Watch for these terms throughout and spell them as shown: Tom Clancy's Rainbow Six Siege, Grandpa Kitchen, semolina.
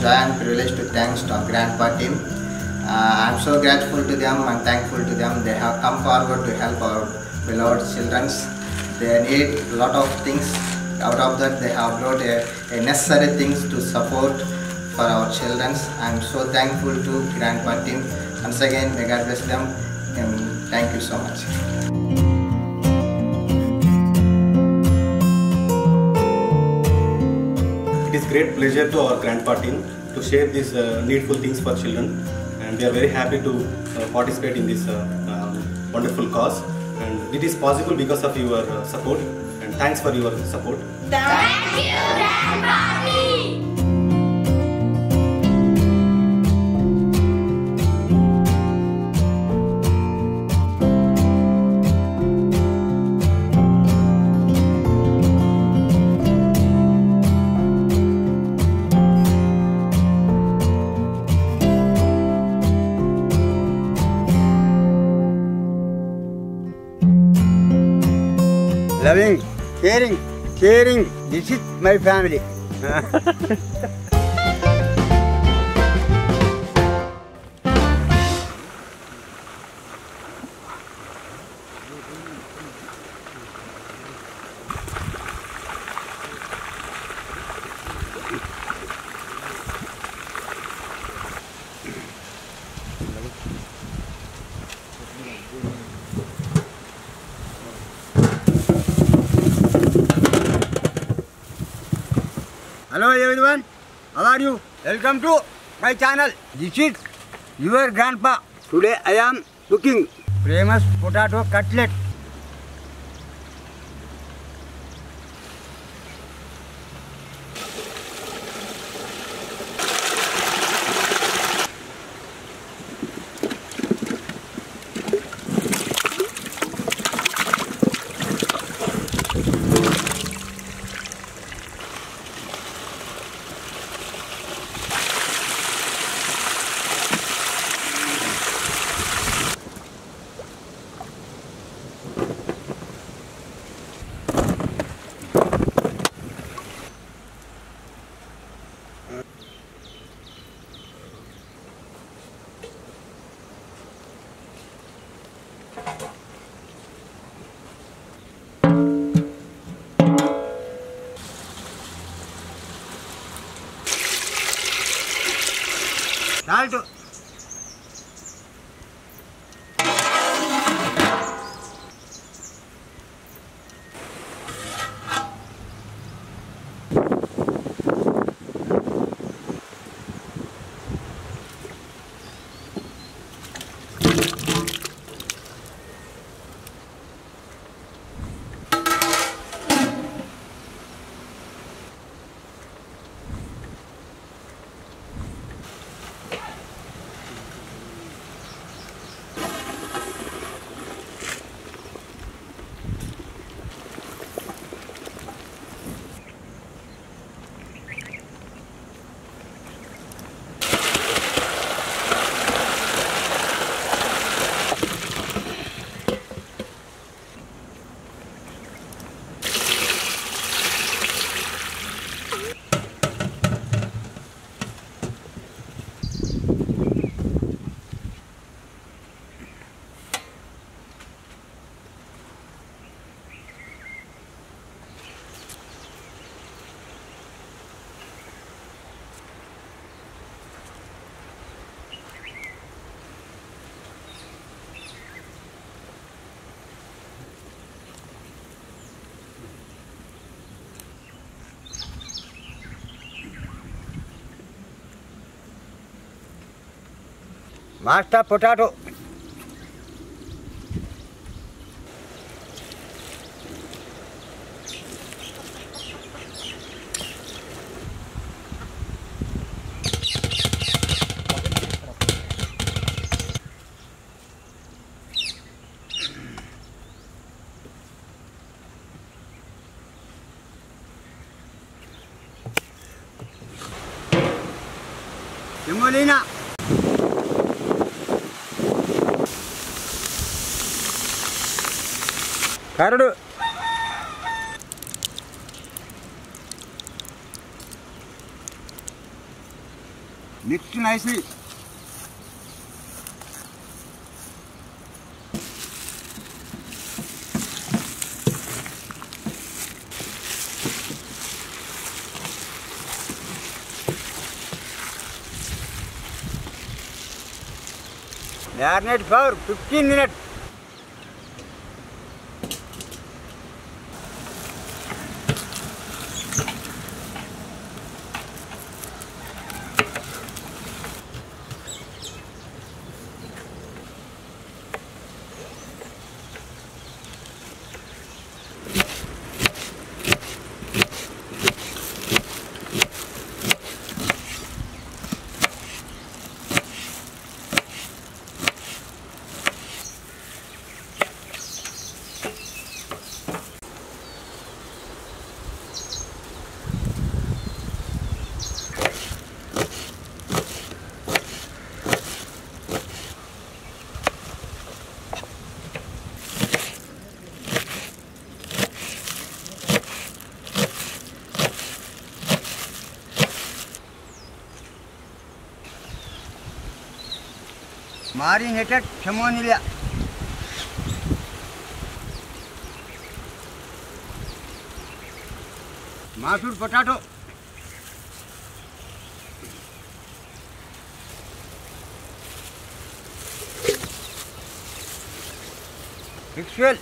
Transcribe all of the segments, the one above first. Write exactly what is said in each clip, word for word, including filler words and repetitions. So I am privileged to thank the Grandpa team. Uh, I am so grateful to them and thankful to them. They have come forward to help our beloved children. They need a lot of things. Out of that, they have brought a, a necessary things to support for our children. I am so thankful to Grandpa team. Once again, may God bless them. And thank you so much. It is great pleasure to our Grandpa team to share these uh, needful things for children, and we are very happy to uh, participate in this uh, uh, wonderful cause, and it is possible because of your uh, support, and thanks for your support. Thank you, Grandpa team! Loving, caring, caring, this is my family. Hello everyone, how are you? Welcome to my channel. This is your grandpa. Today I am cooking famous potato cutlet. Salt. Mashed potato. Semolina. Karadu Mixed nicely. Marinate for fifteen minutes. Marinated chamomilla. Masur potato. Mix well.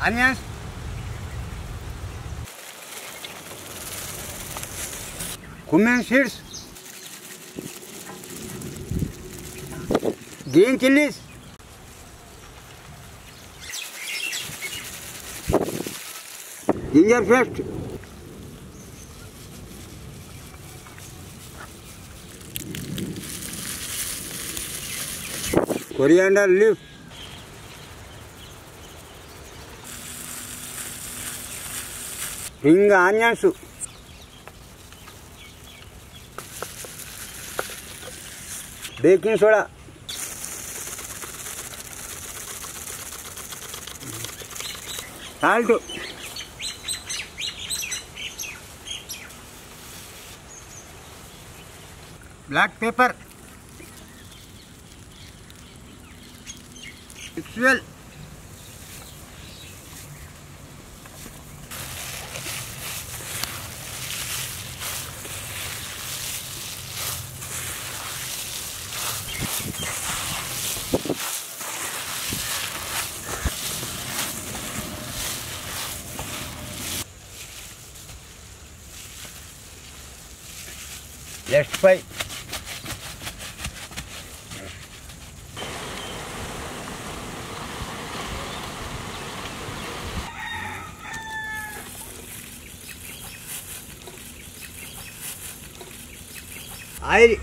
Onions, cumin seeds, green chilies, ginger paste, coriander leaves. Ring onions, baking soda, salt, black pepper, mix well. Let's fight. I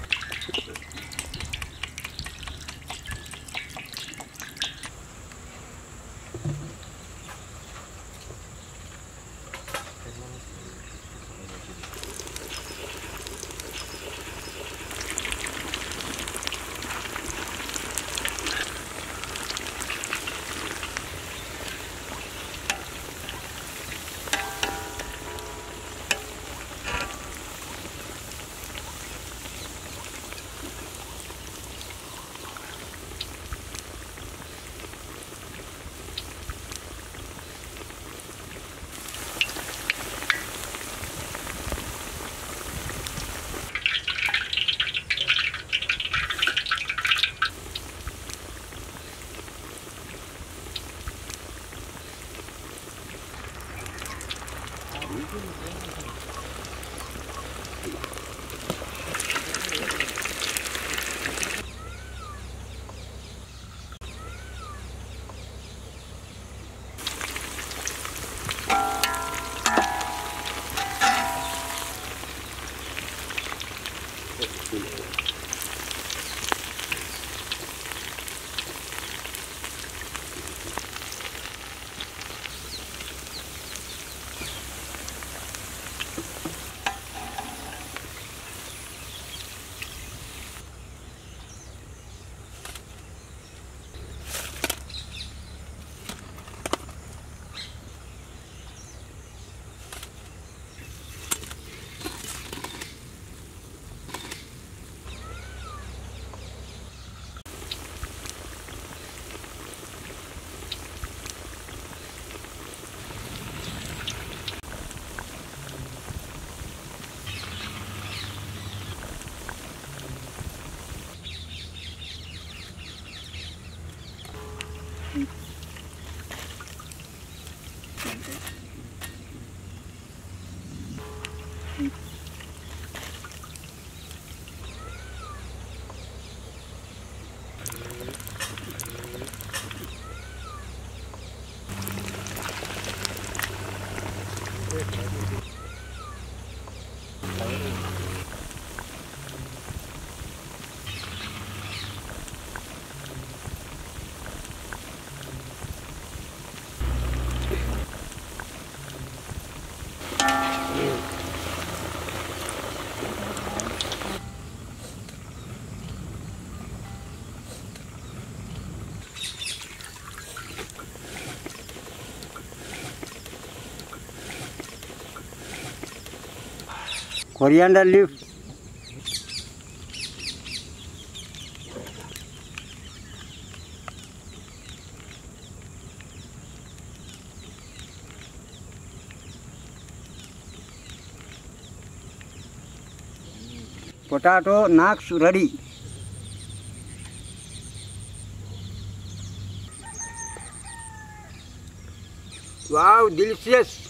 coriander leaf, potato knocks ready. Wow, delicious!